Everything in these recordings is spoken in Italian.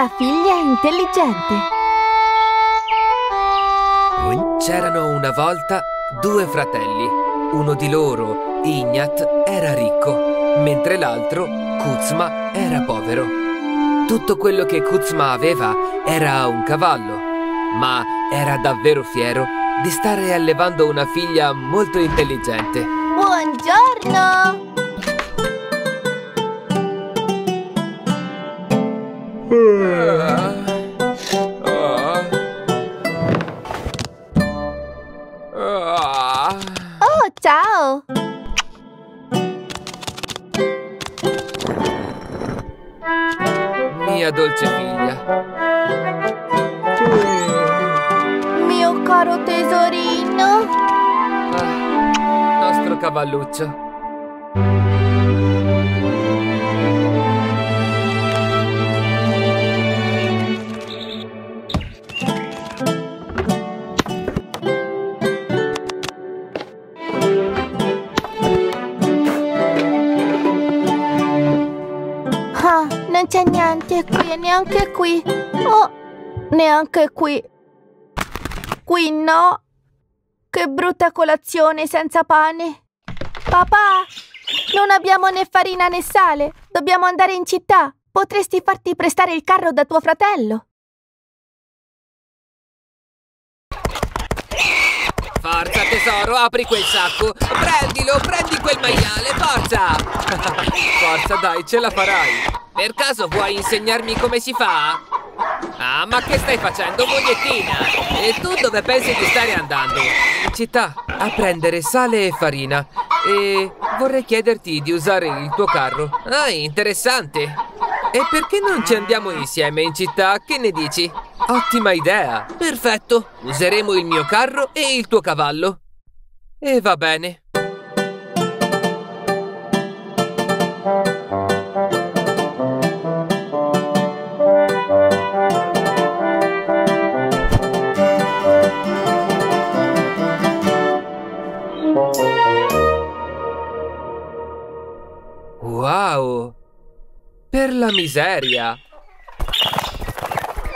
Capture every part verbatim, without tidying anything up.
La figlia intelligente. C'erano una volta due fratelli. Uno di loro, Ignat, era ricco, mentre l'altro, Kuzma, era povero. Tutto quello che Kuzma aveva era un cavallo, ma era davvero fiero di stare allevando una figlia molto intelligente. Buongiorno! Ciao! Mia dolce figlia. Mio caro tesorino. Ah, nostro cavalluccio. Non c'è niente qui, neanche qui. Oh, neanche qui. Qui no. Che brutta colazione senza pane. Papà, non abbiamo né farina né sale. Dobbiamo andare in città. Potresti farti prestare il carro da tuo fratello. Forza tesoro, apri quel sacco. Prendilo, prendi quel maiale, forza. Forza dai, ce la farai. Per caso vuoi insegnarmi come si fa? Ah, ma che stai facendo, mogliettina? E tu dove pensi di stare andando? In città, a prendere sale e farina. E vorrei chiederti di usare il tuo carro. Ah, interessante. E perché non ci andiamo insieme in città? Che ne dici? Ottima idea. Perfetto. Useremo il mio carro e il tuo cavallo. E va bene. Wow! Per la miseria!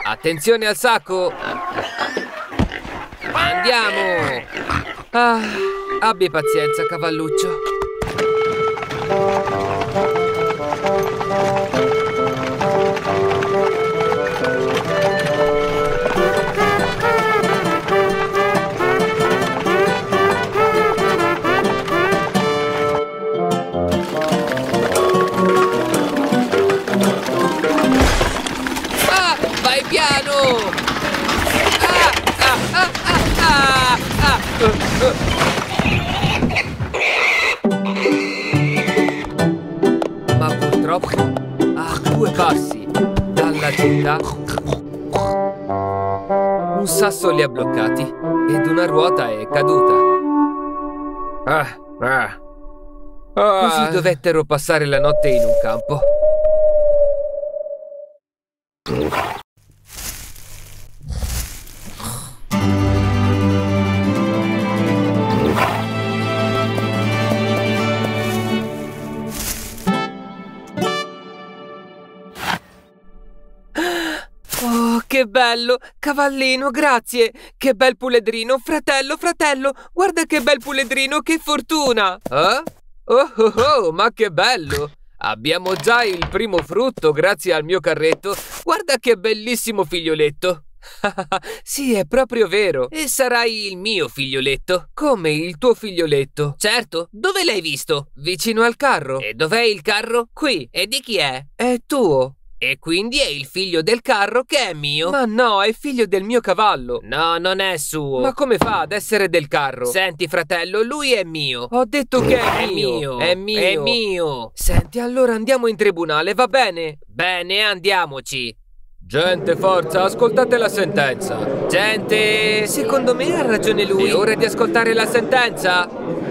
Attenzione al sacco! Andiamo! Ah, abbi pazienza, cavalluccio. Ma purtroppo a due passi dalla città un sasso li ha bloccati ed una ruota è caduta. ah, ah, ah. Così dovettero passare la notte in un campo. Che bello! Cavallino, grazie! Che bel puledrino! Fratello, fratello! Guarda che bel puledrino, che fortuna! Eh? Oh oh oh, ma che bello! Abbiamo già il primo frutto grazie al mio carretto! Guarda che bellissimo figlioletto! Sì, è proprio vero! E sarai il mio figlioletto! Come il tuo figlioletto? Certo! Dove l'hai visto? Vicino al carro! E dov'è il carro? Qui! E di chi è? È tuo! E quindi è il figlio del carro che è mio. Ma no, è figlio del mio cavallo. No, non è suo. Ma come fa ad essere del carro? Senti fratello, lui è mio. Ho detto che è mio. È mio. È mio. È mio. Senti, allora andiamo in tribunale, va bene? Bene, andiamoci. Gente, forza, ascoltate la sentenza. Gente, secondo me ha ragione lui. È ora di ascoltare la sentenza.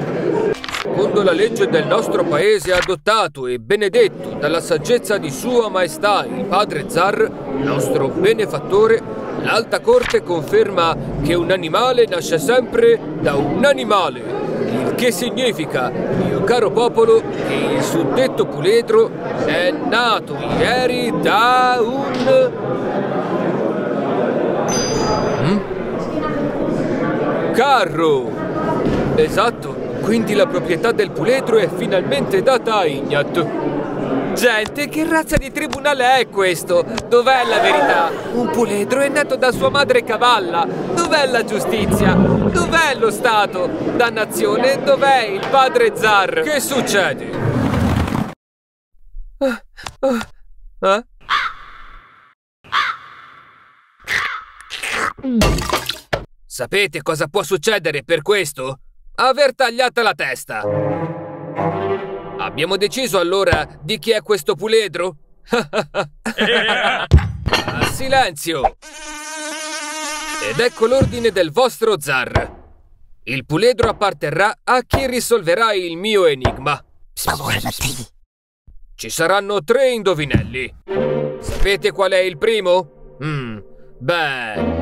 Secondo la legge del nostro paese adottato e benedetto dalla saggezza di Sua Maestà il Padre Zar, nostro benefattore, l'Alta Corte conferma che un animale nasce sempre da un animale, il il che significa, mio caro popolo, che il suddetto puledro è nato ieri da un... Mm? Carro! Esatto, quindi la proprietà del puledro è finalmente data a Ignat. Gente, che razza di tribunale è questo? Dov'è la verità? Un puledro è nato da sua madre cavalla. Dov'è la giustizia? Dov'è lo Stato? Dannazione, dov'è il padre zar? Che succede? Ah, ah, eh? Sapete cosa può succedere per questo? Aver tagliata la testa. Abbiamo deciso allora di chi è questo puledro? Ah, silenzio! Ed ecco l'ordine del vostro zar. Il puledro apparterrà a chi risolverà il mio enigma. Ci saranno tre indovinelli. Sapete qual è il primo? Mm, beh...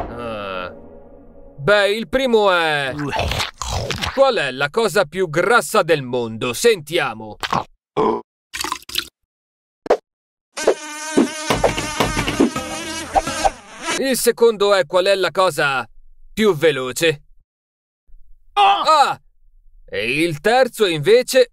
Uh, beh, il primo è... Qual è la cosa più grassa del mondo? Sentiamo! Il secondo è qual è la cosa più veloce? Ah! E il terzo invece...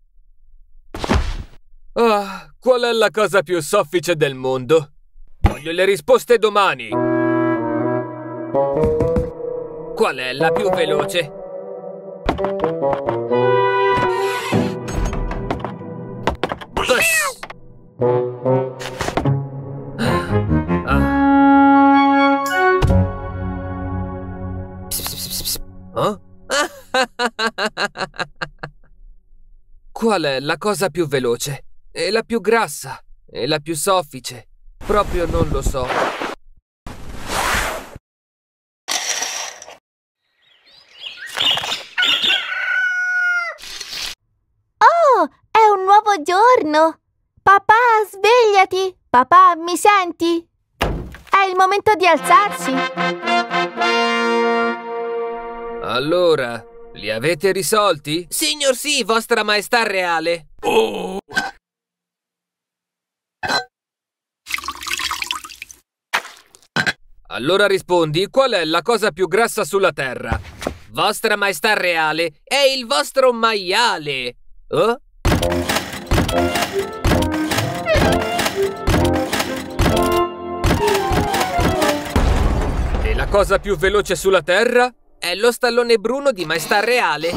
Ah, qual è la cosa più soffice del mondo? Voglio le risposte domani! Qual è la più veloce? Qual è la cosa più veloce? E la più grassa? E la più soffice? Proprio non lo so. Buongiorno! Papà, svegliati! Papà, mi senti? È il momento di alzarsi! Allora, li avete risolti? Signor sì, vostra maestà reale! Oh. Allora rispondi, qual è la cosa più grassa sulla terra? Vostra maestà reale è il vostro maiale! Oh? E la cosa più veloce sulla terra? È lo stallone Bruno di Maestà Reale.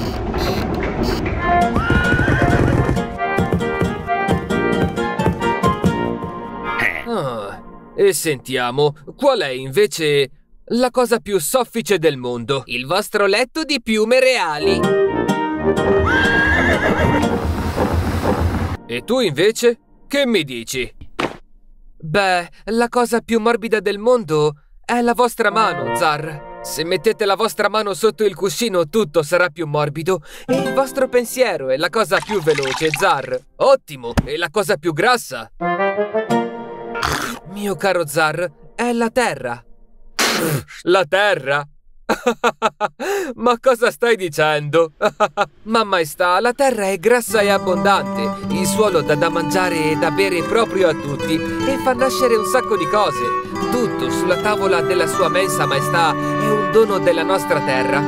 Ah, e sentiamo, qual è invece la cosa più soffice del mondo? Il vostro letto di piume reali. E tu invece? Che mi dici? Beh, la cosa più morbida del mondo è la vostra mano, zar. Se mettete la vostra mano sotto il cuscino tutto sarà più morbido e il vostro pensiero è la cosa più veloce, zar. Ottimo! E la cosa più grassa? Mio caro zar, è la terra. La terra? Ma cosa stai dicendo? Ma maestà, la terra è grassa e abbondante. Il suolo dà da mangiare e da bere proprio a tutti e fa nascere un sacco di cose. Tutto sulla tavola della sua mensa maestà è un dono della nostra terra.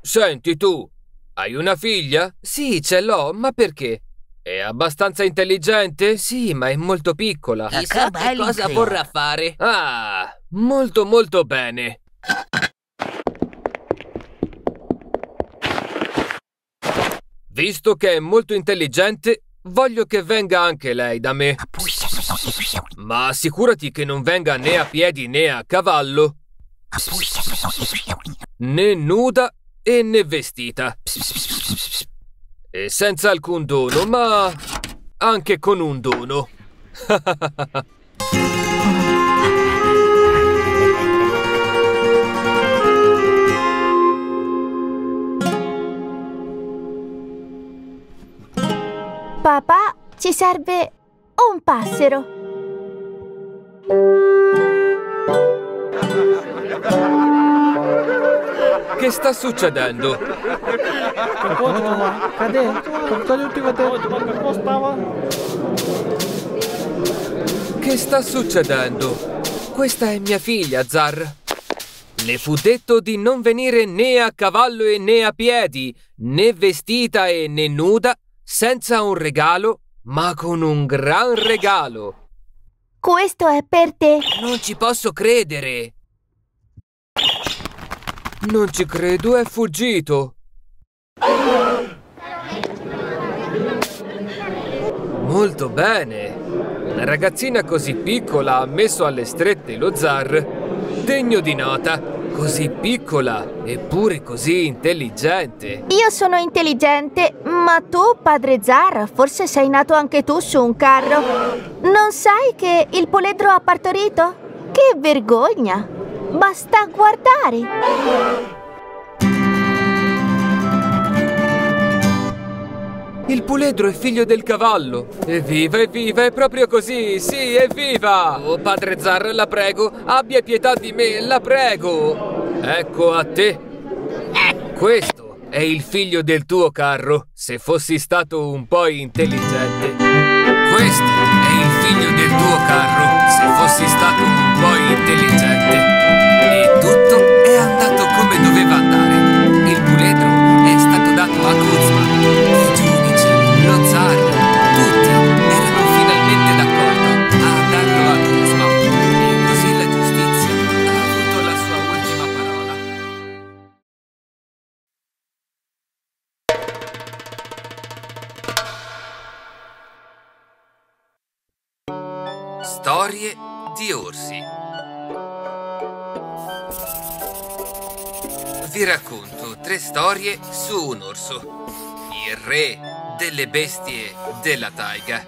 Senti tu, hai una figlia? Sì, ce l'ho, ma perché? È abbastanza intelligente? Sì, ma è molto piccola. Chissà che cosa vorrà fare. Ah, molto molto bene. Visto che è molto intelligente, voglio che venga anche lei da me. Ma assicurati che non venga né a piedi né a cavallo. Né nuda e né vestita. E senza alcun dono, ma anche con un dono. Papà, ci serve un passero. Che sta succedendo? Che sta succedendo? Questa è mia figlia, Zar. Le fu detto di non venire né a cavallo e né a piedi, né vestita e né nuda, senza un regalo, ma con un gran regalo. Questo è per te. Non ci posso credere. Non ci credo, è fuggito. Molto bene. Una ragazzina così piccola ha messo alle strette lo zar. Degno di nota, così piccola eppure così intelligente. Io sono intelligente, ma tu, padre zar, forse sei nato anche tu su un carro. Non sai che il poledro ha partorito? Che vergogna! Basta guardare! Il puledro è figlio del cavallo. Evviva, evviva, è proprio così, sì, evviva! Oh, padre zar, la prego, abbia pietà di me, la prego! Ecco a te. Questo è il figlio del tuo carro, se fossi stato un po' intelligente. Questo è il figlio del tuo carro, se fossi stato un po' intelligente. E tutto è andato come doveva andare. Il puledro è stato dato a Kuzma. Lo zar, tutti erano finalmente d'accordo a darlo a Kuzma e così la giustizia ha avuto la sua ultima parola. Storie di orsi. Vi racconto tre storie su un orso. Il re delle bestie della taiga.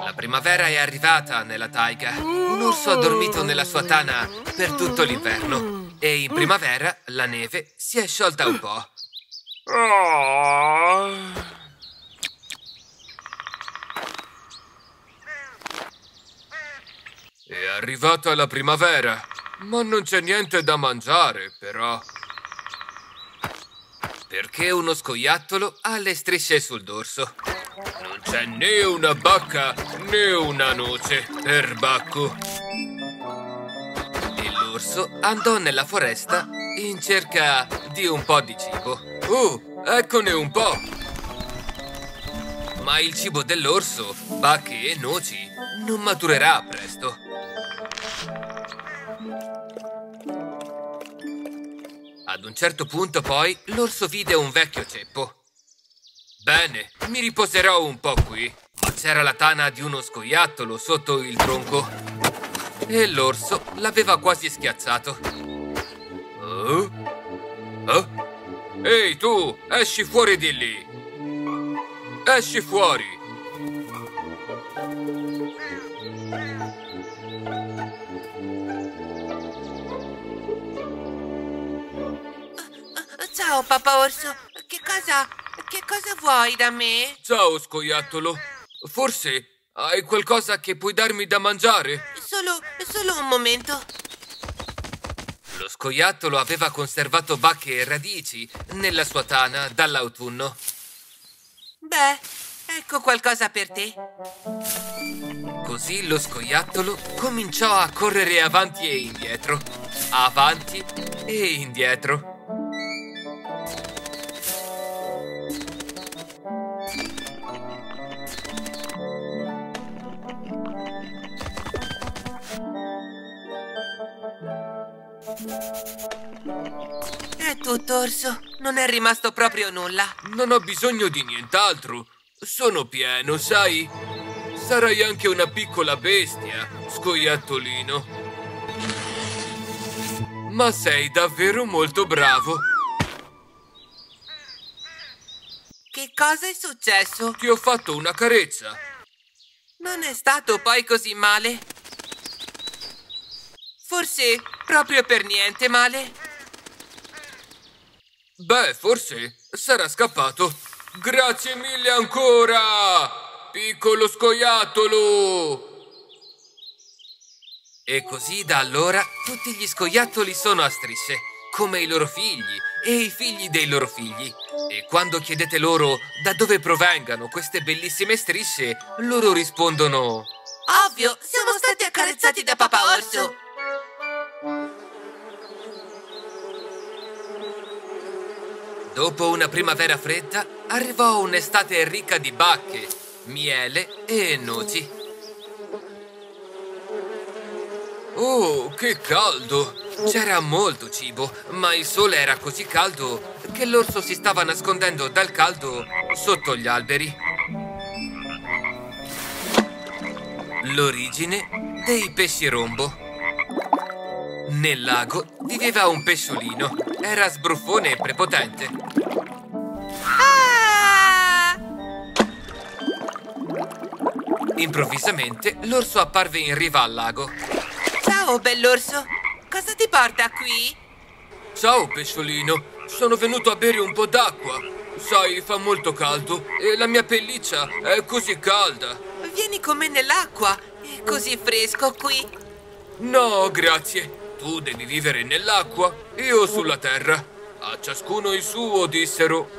La primavera è arrivata nella taiga. Un orso ha dormito nella sua tana per tutto l'inverno e in primavera la neve si è sciolta un po'. Oh. È arrivata la primavera, ma non c'è niente da mangiare, però. Perché uno scoiattolo ha le strisce sul dorso. Non c'è né una bacca né una noce, erbacco. E l'orso andò nella foresta in cerca di un po' di cibo. Uh, eccone un po'! Ma il cibo dell'orso, bacche e noci, non maturerà presto. Ad un certo punto poi l'orso vide un vecchio ceppo. Bene, mi riposerò un po' qui. Ma c'era la tana di uno scoiattolo sotto il tronco e l'orso l'aveva quasi schiacciato. Oh? Oh? Ehi tu, esci fuori di lì! Esci fuori! Ciao papà orso, che cosa, che cosa vuoi da me? Ciao scoiattolo, forse hai qualcosa che puoi darmi da mangiare? Solo, solo un momento. Lo scoiattolo aveva conservato bacche e radici nella sua tana dall'autunno. Beh, ecco qualcosa per te. Così lo scoiattolo cominciò a correre avanti e indietro, avanti e indietro. È tutto, orso. Non è rimasto proprio nulla. Non ho bisogno di nient'altro. Sono pieno, sai? Sarai anche una piccola bestia, scoiattolino. Ma sei davvero molto bravo. Che cosa è successo? Ti ho fatto una carezza. Non è stato poi così male. Forse proprio per niente male. Beh, forse sarà scappato. Grazie mille ancora, piccolo scoiattolo! E così da allora tutti gli scoiattoli sono a strisce, come i loro figli e i figli dei loro figli. E quando chiedete loro da dove provengano queste bellissime strisce, loro rispondono: ovvio, siamo stati accarezzati da papà orso! Dopo una primavera fredda, arrivò un'estate ricca di bacche, miele e noci. Oh, che caldo! C'era molto cibo, ma il sole era così caldo che l'orso si stava nascondendo dal caldo sotto gli alberi. L'origine dei pesci rombo. Nel lago viveva un pesciolino. Era sbruffone e prepotente. Ah! Improvvisamente l'orso apparve in riva al lago. Ciao, bell'orso! Cosa ti porta qui? Ciao, pesciolino! Sono venuto a bere un po' d'acqua. Sai, fa molto caldo e la mia pelliccia è così calda. Vieni con me nell'acqua, è così fresco qui. No, grazie. Tu devi vivere nell'acqua, io sulla terra. A ciascuno il suo, dissero.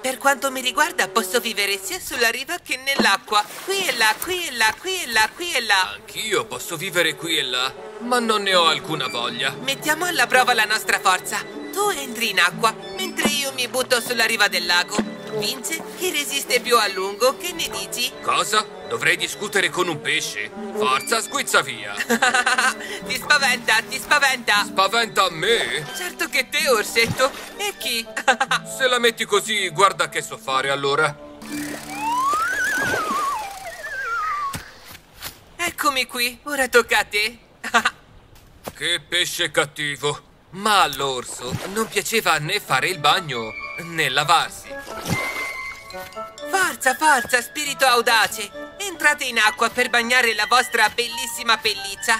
Per quanto mi riguarda, posso vivere sia sulla riva che nell'acqua. Qui e là, qui e là, qui e là, qui e là. Anch'io posso vivere qui e là, ma non ne ho alcuna voglia. Mettiamo alla prova la nostra forza. Tu entri in acqua, mentre io mi butto sulla riva del lago. Vince chi resiste più a lungo, che ne dici? Cosa? Dovrei discutere con un pesce? Forza, sguizza via. Ti spaventa, ti spaventa. Spaventa a me? Certo che te, orsetto. E chi? Se la metti così, guarda che so fare allora. Eccomi qui, ora tocca a te. Che pesce cattivo. Ma all'orso non piaceva né fare il bagno né lavarsi. Forza, forza, spirito audace! Entrate in acqua per bagnare la vostra bellissima pelliccia.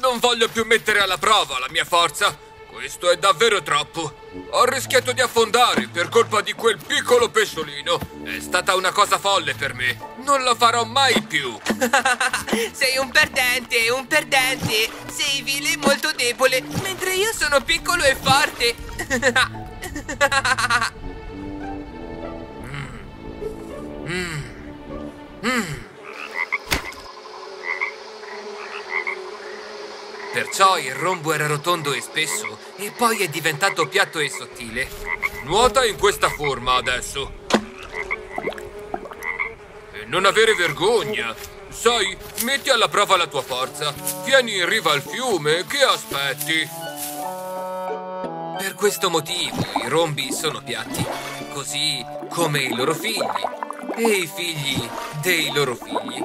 Non voglio più mettere alla prova la mia forza. Questo è davvero troppo. Ho rischiato di affondare per colpa di quel piccolo pesciolino. È stata una cosa folle per me. Non la farò mai più. Sei un perdente, un perdente. Sei vile e molto debole, mentre io sono piccolo e forte. mm. Mm. Mm. Perciò il rombo era rotondo e spesso, e poi è diventato piatto e sottile. Nuota in questa forma adesso. E non avere vergogna. Sai, metti alla prova la tua forza. Vieni in riva al fiume, che aspetti? Per questo motivo i rombi sono piatti, così come i loro figli e i figli dei loro figli.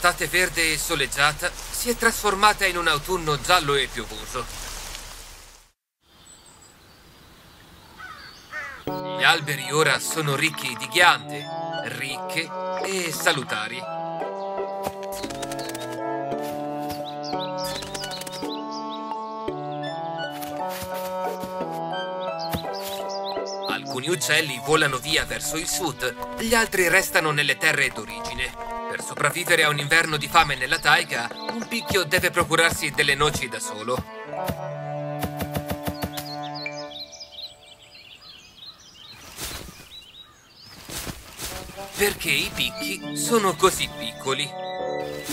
L'estate verde e soleggiata si è trasformata in un autunno giallo e piovoso. Gli alberi ora sono ricchi di ghiande, ricche e salutari. Alcuni uccelli volano via verso il sud, gli altri restano nelle terre d'origine. Per sopravvivere a un inverno di fame nella taiga, un picchio deve procurarsi delle noci da solo. Perché i picchi sono così piccoli?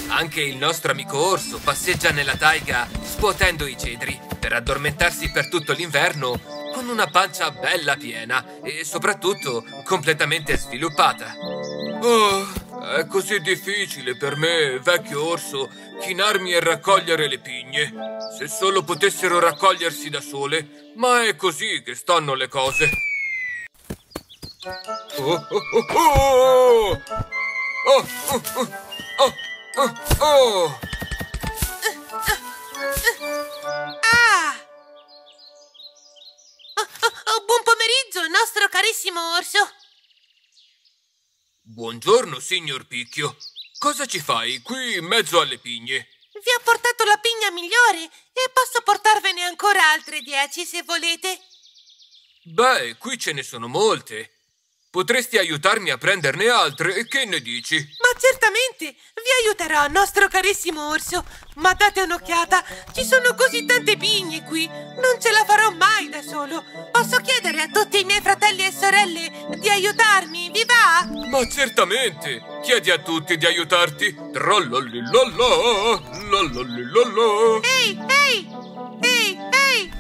Anche il nostro amico orso passeggia nella taiga scuotendo i cedri per addormentarsi per tutto l'inverno con una pancia bella piena e soprattutto completamente sviluppata. Oh! È così difficile per me, vecchio orso, chinarmi e raccogliere le pigne. Se solo potessero raccogliersi da sole, ma è così che stanno le cose. Oh, oh, oh, oh! Oh, oh, oh, oh, oh! Ah! Oh, oh, oh, buon pomeriggio, nostro carissimo orso! Buongiorno, signor Picchio. Cosa ci fai qui in mezzo alle pigne? Vi ho portato la pigna migliore e posso portarvene ancora altre dieci se volete. Beh, qui ce ne sono molte. Potresti aiutarmi a prenderne altre, che ne dici? Ma certamente, vi aiuterò, nostro carissimo orso. Ma date un'occhiata, ci sono così tante pigne qui, non ce la farò mai da solo. Posso chiedere a tutti i miei fratelli e sorelle di aiutarmi, vi va? Ma certamente, chiedi a tutti di aiutarti. Trollolilolò, lololilolò. Ehi, ehi, ehi, ehi.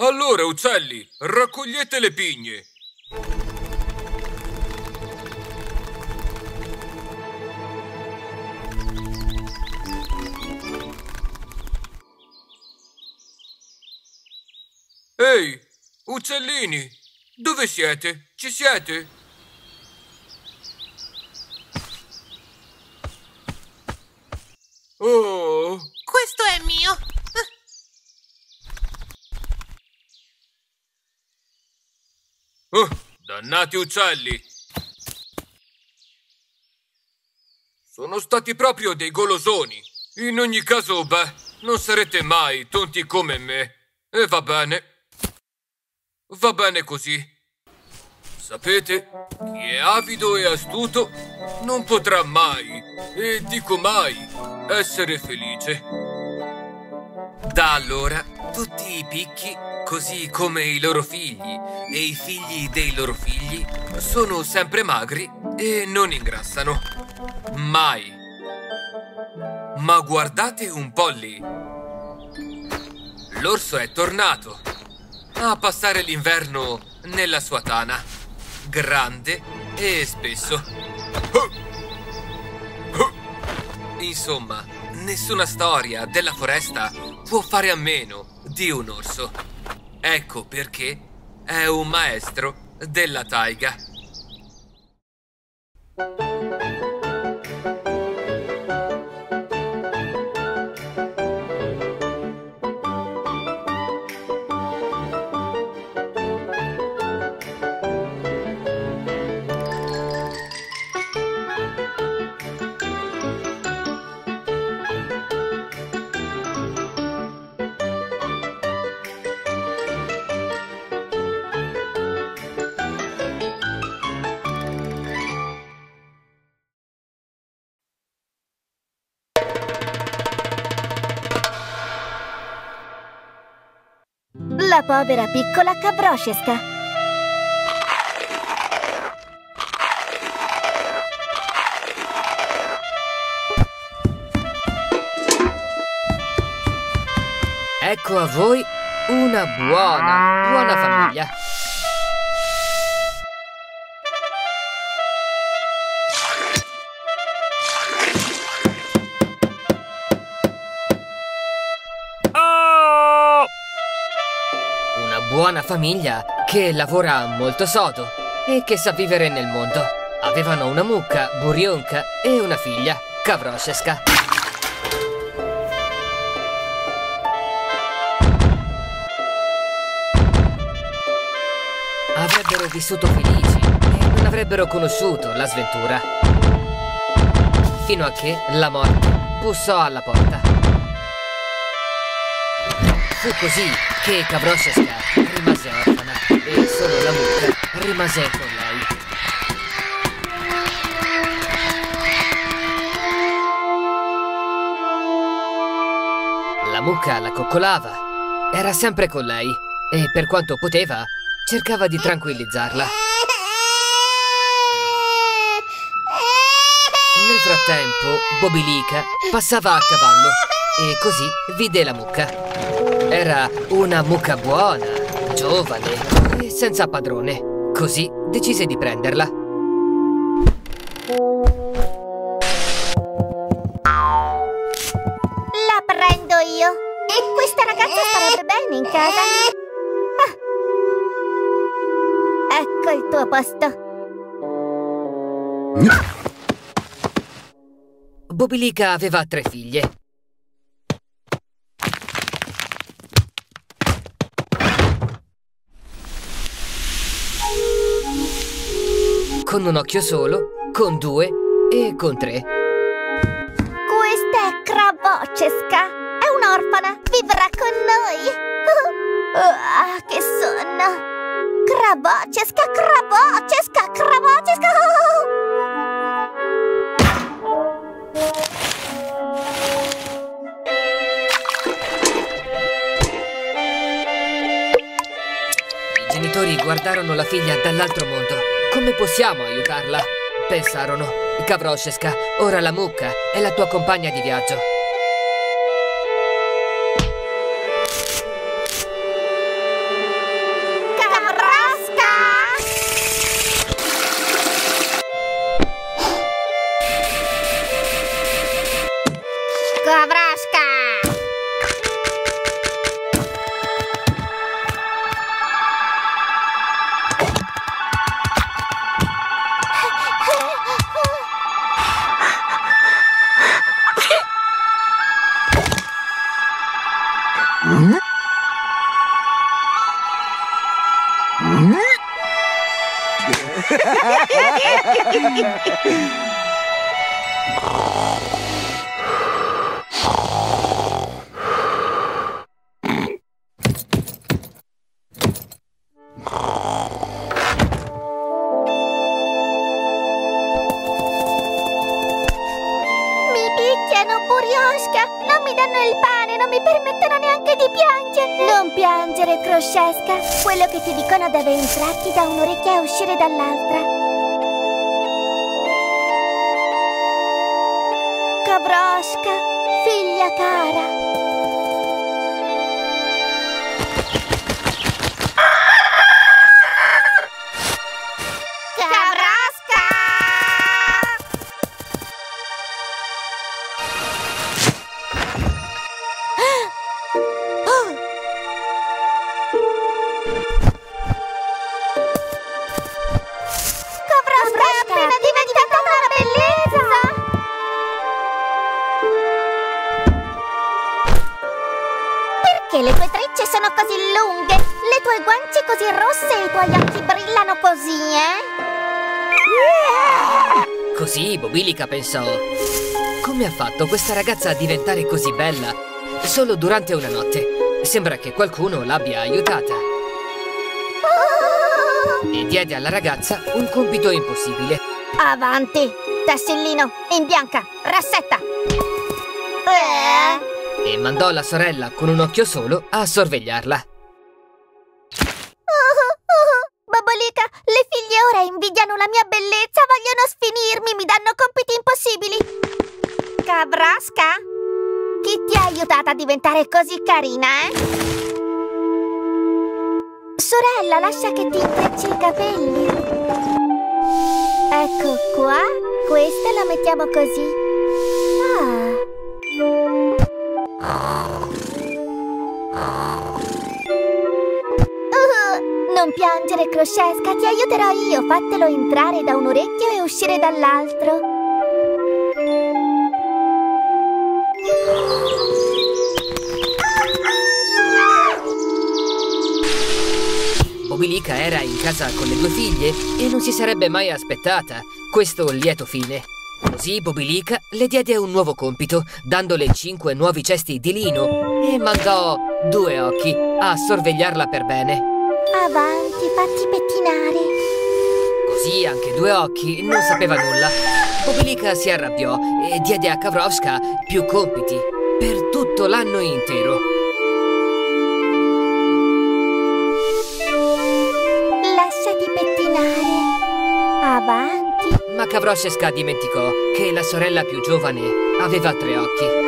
Allora, uccelli, raccogliete le pigne. Ehi, uccellini, dove siete? Ci siete? Oh! Questo è mio! Oh, dannati uccelli! Sono stati proprio dei golosoni! In ogni caso, beh, non sarete mai tonti come me! E va bene! Va bene così! Sapete, chi è avido e astuto non potrà mai, e dico mai, essere felice. Da allora tutti i picchi, così come i loro figli e i figli dei loro figli, sono sempre magri e non ingrassano mai. Ma guardate un po' lì, l'orso è tornato a passare l'inverno nella sua tana, grande e spesso. Oh! Insomma, nessuna storia della foresta può fare a meno di un orso. Ecco perché è un maestro della taiga. La povera piccola Khavroshechka. Ecco a voi una buona, buona famiglia. Buona famiglia che lavora molto sodo e che sa vivere nel mondo. Avevano una mucca, Buryonka, e una figlia, Khavroshechka. Avrebbero vissuto felici e non avrebbero conosciuto la sventura, fino a che la morte bussò alla porta. Fu così che Khavroshechka rimase orfana e solo la mucca rimase con lei. La mucca la coccolava, era sempre con lei e per quanto poteva cercava di tranquillizzarla. Nel frattempo Bobilica passava a cavallo e così vide la mucca. Era una mucca buona, giovane e senza padrone. Così decise di prenderla. La prendo io. E questa ragazza starebbe bene in casa. Ah. Ecco il tuo posto. Bobilica aveva tre figlie. Con un occhio solo, con due e con tre. Questa è Khavroshechka. È un'orfana. Vivrà con noi. Oh, oh, che sonno. Khavroshechka, Khavroshechka, Khavroshechka. Oh. I genitori guardarono la figlia dall'altro mondo. Come possiamo aiutarla? Pensarono. Khavroshechka, ora la mucca è la tua compagna di viaggio. Pensò, come ha fatto questa ragazza a diventare così bella solo durante una notte? Sembra che qualcuno l'abbia aiutata. Oh! E diede alla ragazza un compito impossibile. Avanti, tassellino, in bianca, rassetta! Eh! E mandò la sorella con un occhio solo a sorvegliarla. Invidiano la mia bellezza, vogliono sfinirmi, mi danno compiti impossibili. Khavroshechka, chi ti ha aiutata a diventare così carina, eh? Sorella, lascia che ti intrecci i capelli. Ecco qua, questa la mettiamo così. Ah. Non piangere, Khavroshechka, ti aiuterò io. Fatelo entrare da un orecchio e uscire dall'altro. Bobilica era in casa con le due figlie e non si sarebbe mai aspettata questo lieto fine. Così Bobilica le diede un nuovo compito, dandole cinque nuovi cesti di lino e mandò due occhi a sorvegliarla per bene. Avanti, fatti pettinare. Così anche due occhi non sapeva nulla. Bobilica si arrabbiò e diede a Khavroshechka più compiti per tutto l'anno intero. Lasciati pettinare. Avanti. Ma Khavroshechka dimenticò che la sorella più giovane aveva tre occhi.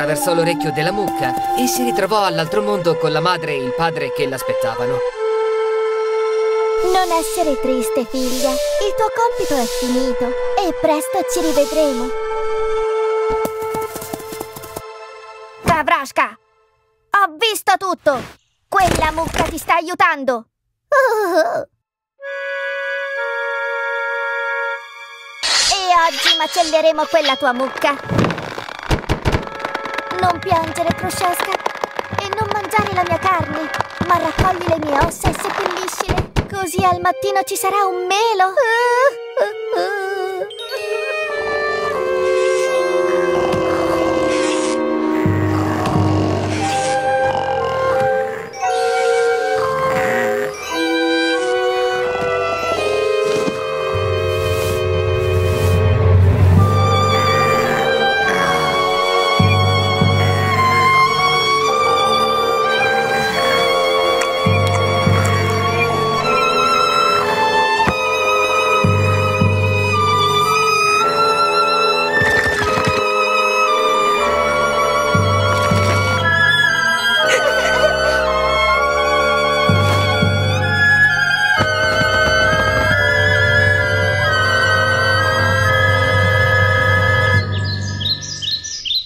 attraversò l'orecchio della mucca e si ritrovò all'altro mondo con la madre e il padre che l'aspettavano. Non essere triste, figlia. Il tuo compito è finito e presto ci rivedremo. Khavroshechka! Ho visto tutto! Quella mucca ti sta aiutando! Uh-huh. Oggi macelleremo quella tua mucca. Non piangere, Khavroshechka, e non mangiare la mia carne, ma raccogli le mie ossa e seppelliscile, così al mattino ci sarà un melo.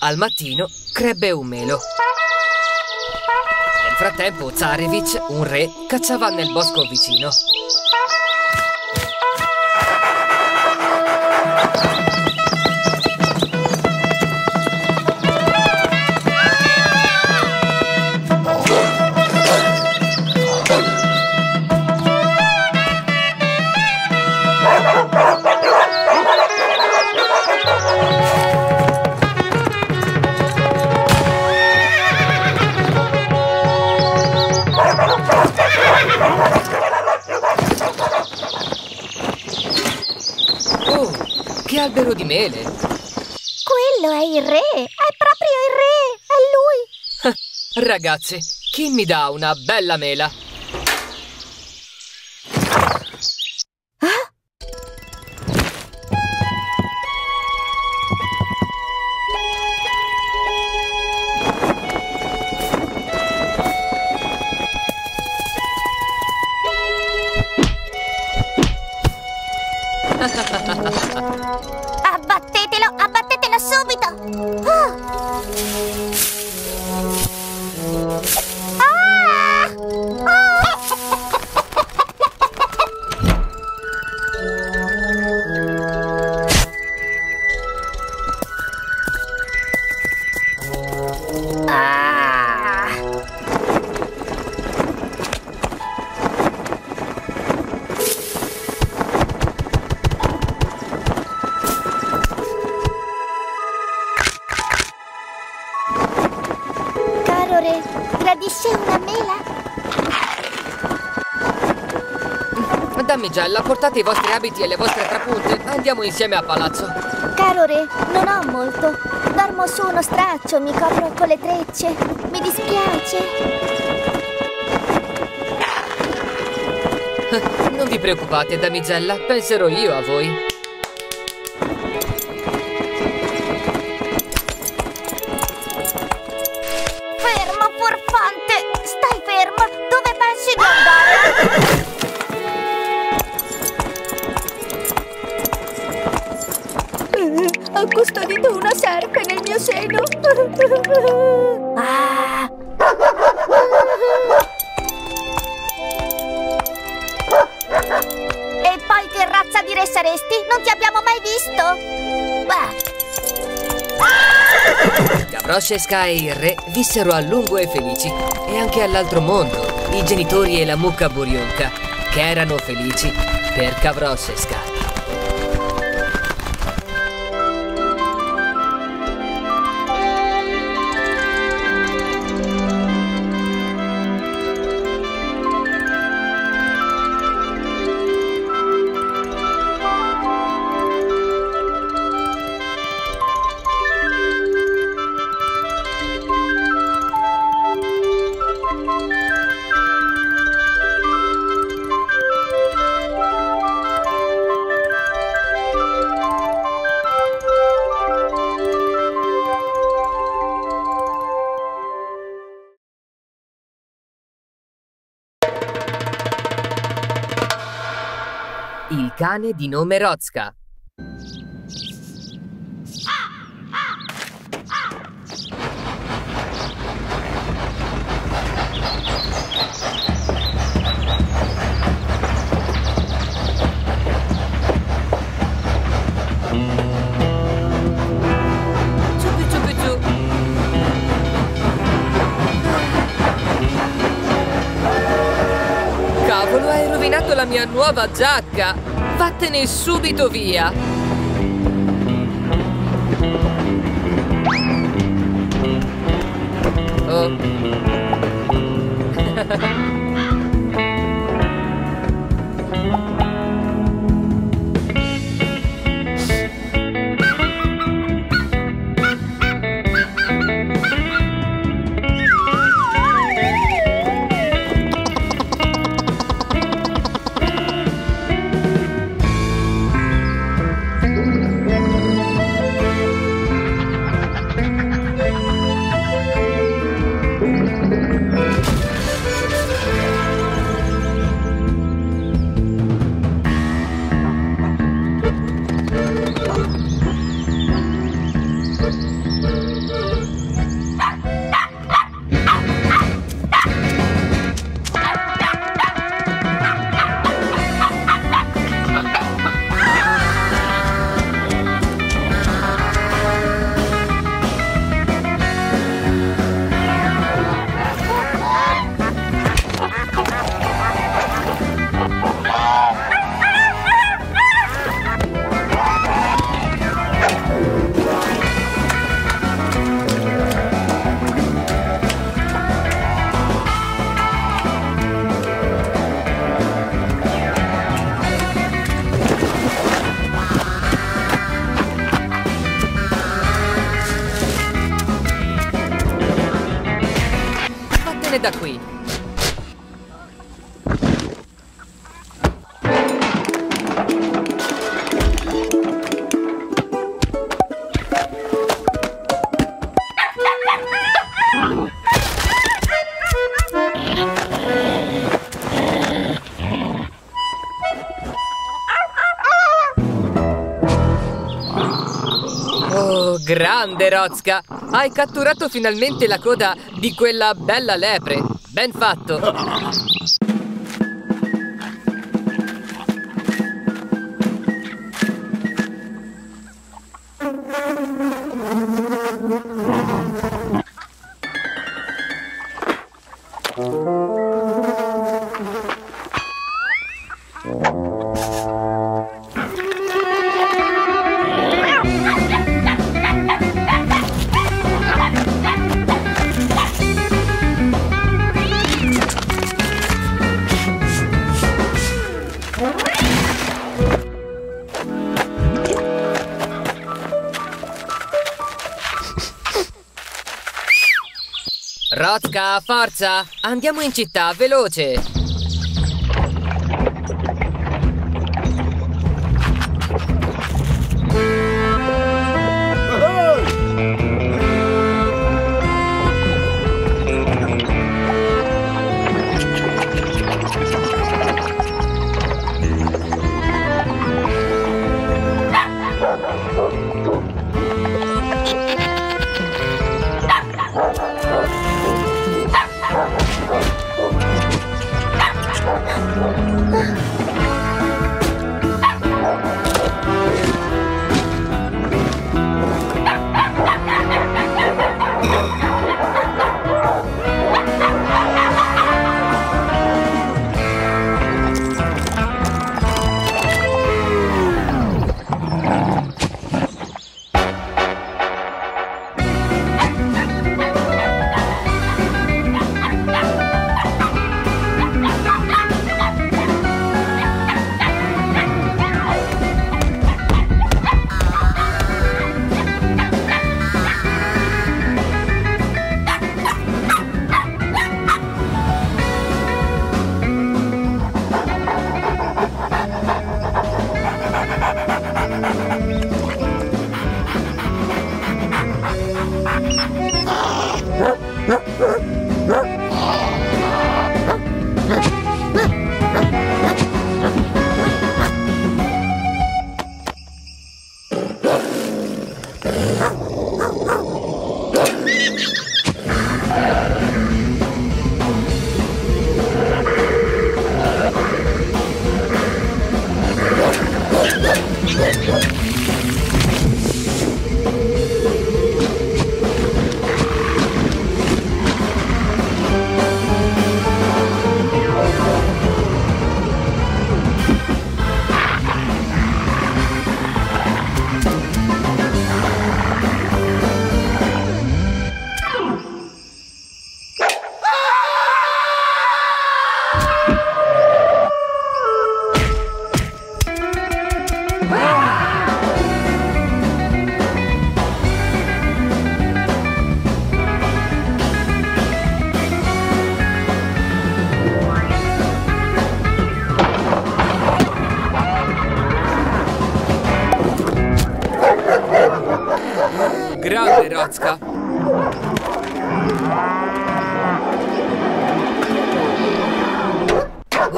Al mattino crebbe un melo. Nel frattempo Tsarevich, un re, cacciava nel bosco vicino. Albero di mele. Quello è il re, è proprio il re, è lui. Ragazze, chi mi dà una bella mela? Abbattetelo, abbattetelo subito! Oh. Ah! Oh. Ah! Gradisce una mela? Damigella, portate i vostri abiti e le vostre trapunte. Andiamo insieme a palazzo. Caro re, non ho molto. Dormo su uno straccio, mi copro con le trecce. Mi dispiace. Non vi preoccupate, damigella, penserò io a voi. Ho custodito una serpe nel mio seno. Ah. E poi che razza di re saresti? Non ti abbiamo mai visto? Ah. Khavroshechka e il re vissero a lungo e felici, e anche all'altro mondo i genitori e la mucca Buryonka, che erano felici per Khavroshechka. cane di nome Rozka. Cavolo, hai rovinato la mia nuova giacca! Vattene subito via! Oh. Da qui. Oh, grande Rozka! Hai catturato finalmente la coda di quella bella lepre! Ben fatto! Rozka, forza! Andiamo in città, veloce!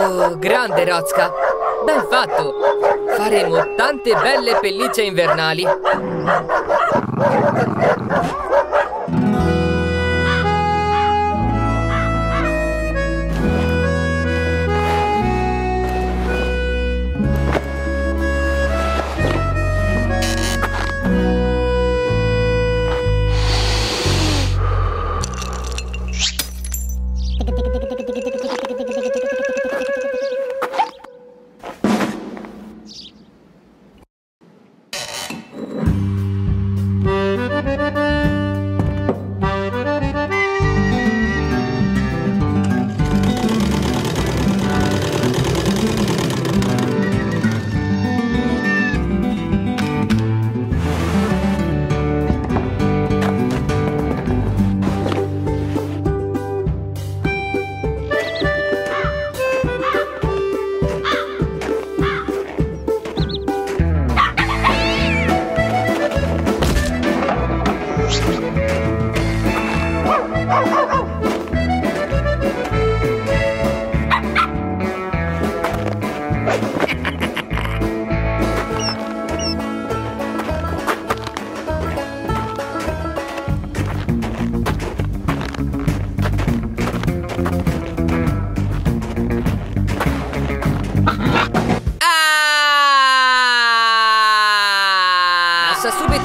Oh, grande Rozka! Bel fatto! Faremo tante belle pellicce invernali!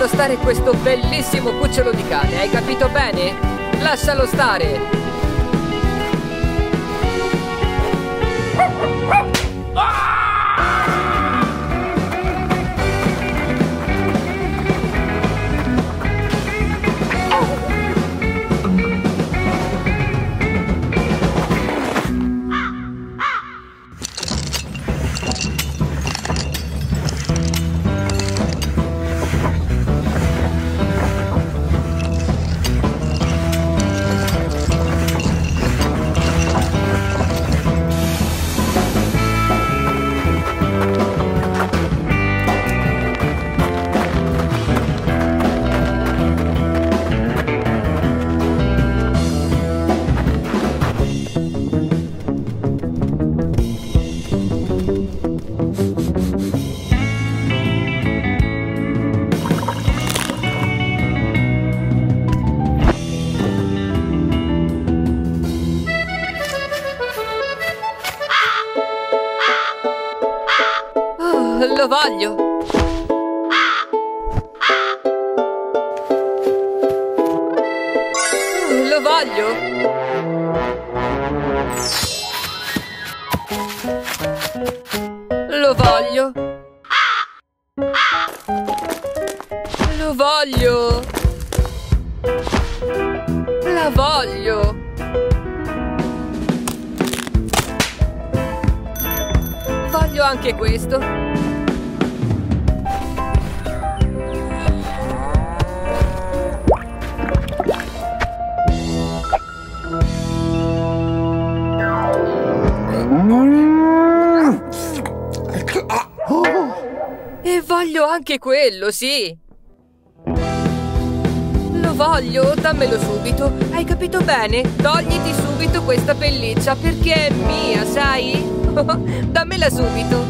Stare questo bellissimo cucciolo di cane, hai capito bene? Lascialo stare! Voglio! Anche quello, sì! Lo voglio, dammelo subito! Hai capito bene? Togliti subito questa pelliccia perché è mia, sai? Dammela subito!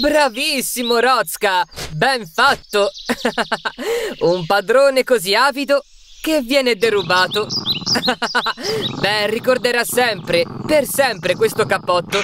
Bravissimo Rozka, ben fatto! Un padrone così avido che viene derubato. Beh, ricorderà sempre, per sempre questo cappotto.